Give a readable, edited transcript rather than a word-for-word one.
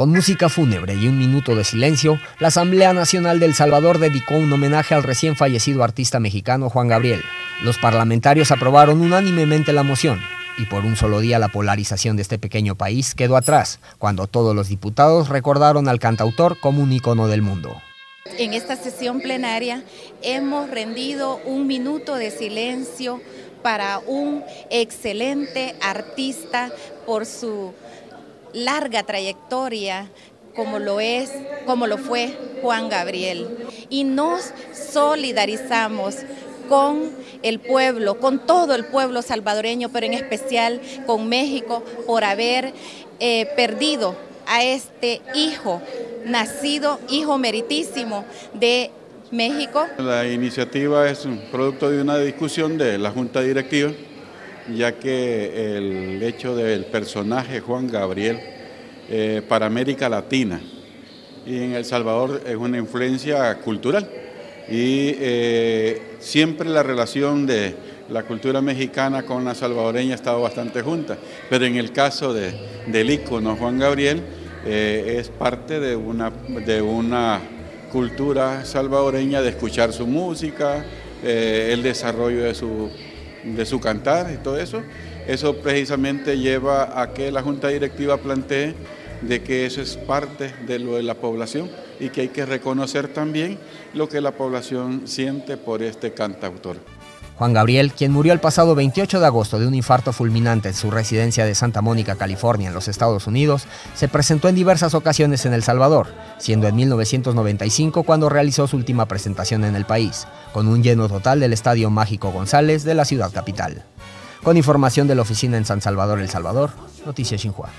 Con música fúnebre y un minuto de silencio, la Asamblea Nacional de El Salvador dedicó un homenaje al recién fallecido artista mexicano Juan Gabriel. Los parlamentarios aprobaron unánimemente la moción y por un solo día la polarización de este pequeño país quedó atrás, cuando todos los diputados recordaron al cantautor como un ícono del mundo. En esta sesión plenaria hemos rendido un minuto de silencio para un excelente artista por su larga trayectoria como lo fue Juan Gabriel, y nos solidarizamos con el pueblo, con todo el pueblo salvadoreño, pero en especial con México por haber perdido a este hijo nacido, hijo meritísimo de México. La iniciativa es un producto de una discusión de la Junta Directiva, ya que el hecho del personaje Juan Gabriel para América Latina y en El Salvador es una influencia cultural, y siempre la relación de la cultura mexicana con la salvadoreña ha estado bastante junta, pero en el caso del ícono Juan Gabriel es parte de una cultura salvadoreña, de escuchar su música, el desarrollo de su cantar y todo eso. Eso precisamente lleva a que la Junta Directiva plantee de que eso es parte de lo de la población y que hay que reconocer también lo que la población siente por este cantautor. Juan Gabriel, quien murió el pasado 28 de agosto de un infarto fulminante en su residencia de Santa Mónica, California, en los Estados Unidos, se presentó en diversas ocasiones en El Salvador, siendo en 1995 cuando realizó su última presentación en el país, con un lleno total del Estadio Mágico González de la ciudad capital. Con información de la oficina en San Salvador, El Salvador, Noticias Xinhua.